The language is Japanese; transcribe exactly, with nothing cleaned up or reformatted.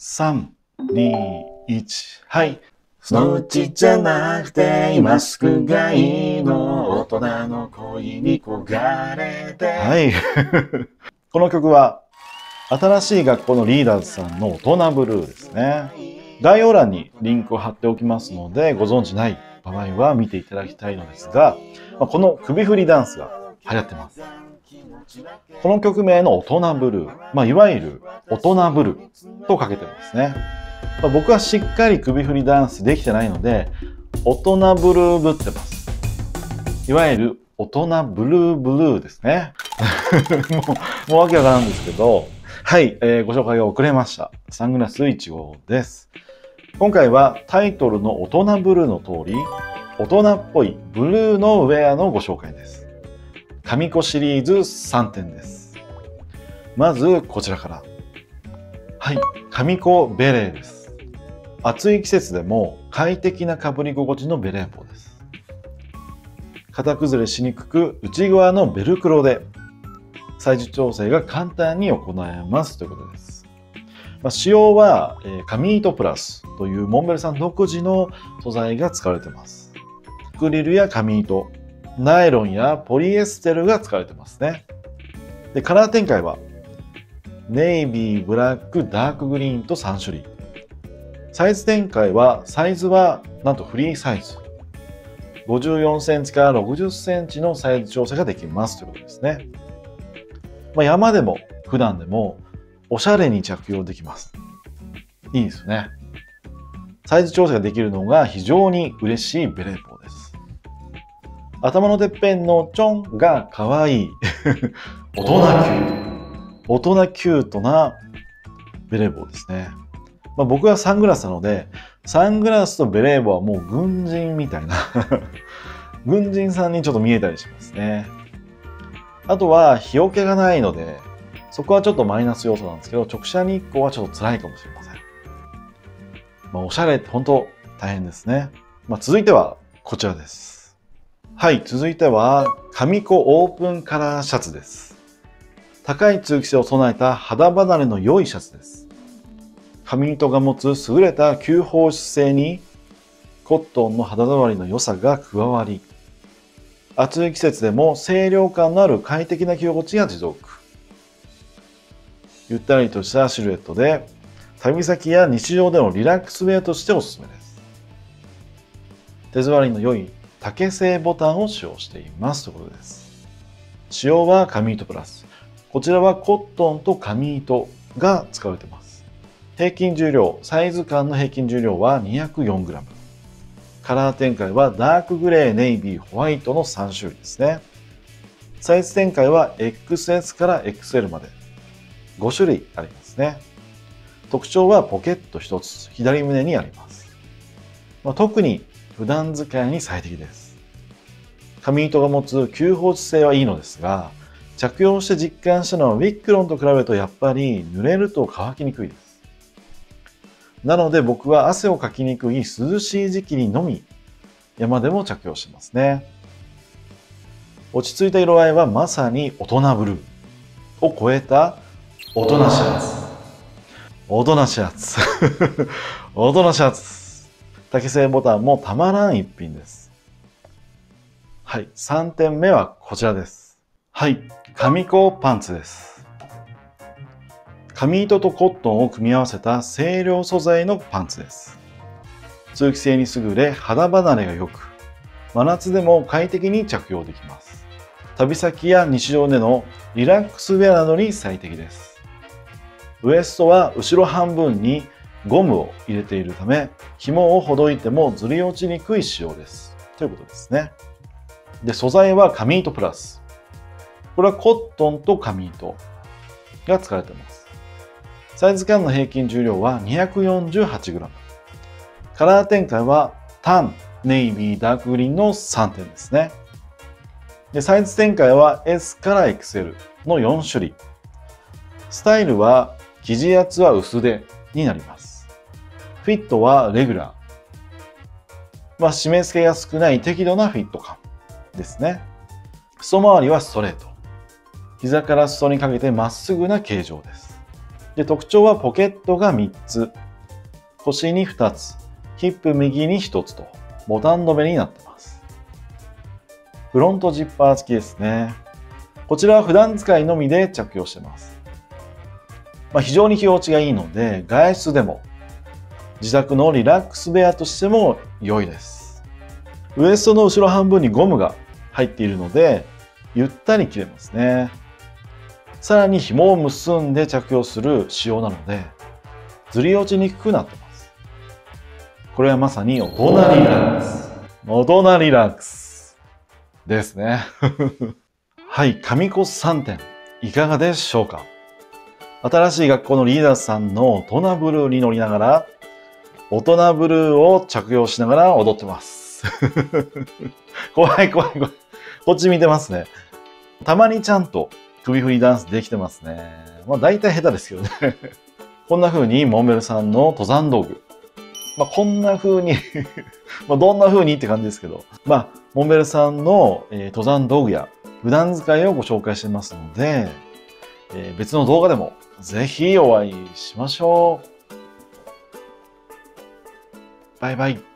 さん、に、いち、はい。そのうちじゃなくて今すぐがいいの、大人の恋に焦がれて。はい。この曲は、新しい学校のリーダーズさんの大人ブルーですね。概要欄にリンクを貼っておきますので、ご存知ない場合は見ていただきたいのですが、この首振りダンスが流行ってます。この曲名の大人ブルー、まあ、いわゆる大人ブルーとかけてますね。まあ、僕はしっかり首振りダンスできてないので、大人ブルーぶってます。いわゆる大人ブルーブルーですね。もう、もうわけわからんですけど、はい、えー、ご紹介が遅れました。サングラスいち号です。今回はタイトルの大人ブルーの通り、大人っぽいブルーのウェアのご紹介です。神子シリーズさんてんです。まずこちらから。はい、神子ベレーです。暑い季節でも快適な被り心地のベレー帽です。型崩れしにくく内側のベルクロでサイズ調整が簡単に行えますということです。まあ、使用は紙糸プラスというモンベルさん独自の素材が使われています。アクリルや紙糸、ナイロンやポリエステルが使われてますね。で、カラー展開はネイビー、ブラック、ダークグリーンとさん種類。サイズ展開は、サイズはなんとフリーサイズ。ごじゅうよんセンチからろくじゅっセンチのサイズ調整ができますということですね。まあ、山でも普段でもおしゃれに着用できます。いいですね。サイズ調整ができるのが非常に嬉しいベレー帽です。頭のてっぺんのチョンがかわいい。大人キュート。大人キュートなベレー帽ですね。まあ、僕はサングラスなので、サングラスとベレー帽はもう軍人みたいな。軍人さんにちょっと見えたりしますね。あとは日よけがないので、そこはちょっとマイナス要素なんですけど、直射日光はちょっと辛いかもしれません。まあ、おしゃれって本当大変ですね。まあ、続いてはこちらです。はい、続いては、神子オープンカラーシャツです。高い通気性を備えた肌離れの良いシャツです。紙糸が持つ優れた吸放湿性に、コットンの肌触りの良さが加わり、暑い季節でも清涼感のある快適な着心地が持続。ゆったりとしたシルエットで、旅先や日常でのリラックスウェアとしておすすめです。手触りの良い竹製ボタンを使用していますということです。使用は紙糸プラス。こちらはコットンと紙糸が使われています。平均重量、サイズ感の平均重量は にひゃくよんグラム。カラー展開はダークグレー、ネイビー、ホワイトのさん種類ですね。サイズ展開は エックスエス から エックスエル までご種類ありますね。特徴はポケットひとつ、左胸にあります。まあ、特に普段使いに最適です。紙糸が持つ吸放湿性はいいのですが、着用して実感したのはウィックロンと比べるとやっぱり濡れると乾きにくいです。なので僕は汗をかきにくい涼しい時期にのみ、山でも着用してますね。落ち着いた色合いはまさに大人ブルーを超えた大人シャツ。大人シャツ。大人シャツ。竹製ボタンもたまらん一品です。はい。さんてんめはこちらです。はい。紙子パンツです。紙糸とコットンを組み合わせた清涼素材のパンツです。通気性に優れ、肌離れが良く、真夏でも快適に着用できます。旅先や日常でのリラックスウェアなどに最適です。ウエストは後ろ半分にゴムを入れているため、紐をほどいてもずり落ちにくい仕様です。ということですね。で、素材は紙糸プラス。これはコットンと紙糸が使われています。サイズ感の平均重量は にひゃくよんじゅうはちグラム。カラー展開はタン、ネイビー、ダークグリーンのさんてんですね。で、サイズ展開は エス から エックスエル のよん種類。スタイルは生地厚は薄手になります。フィットはレギュラー。まあ、締め付けが少ない適度なフィット感ですね。裾周りはストレート。膝から裾にかけてまっすぐな形状です。で、特徴はポケットがみっつ、腰にふたつ、ヒップ右にひとつと、ボタン留めになってます。フロントジッパー付きですね。こちらは普段使いのみで着用してます。まあ、非常に着心地がいいので、外出でも、自宅のリラックスベアとしても良いです。ウエストの後ろ半分にゴムが入っているので、ゆったり着れますね。さらに紐を結んで着用する仕様なので、ずり落ちにくくなってます。これはまさに大人リラックス。大人リラックス。ですね。はい、神コスさんてん、いかがでしょうか？新しい学校のリーダーさんの大人ブルーに乗りながら、大人ブルーを着用しながら踊ってます。怖い怖い怖い。こっち見てますね。たまにちゃんと首振りダンスできてますね。まあ大体下手ですけどね。こんな風にモンベルさんの登山道具。まあこんな風に、まあどんな風にって感じですけど。まあモンベルさんの登山道具や普段使いをご紹介してますので、えー、別の動画でもぜひお会いしましょう。バイバイ。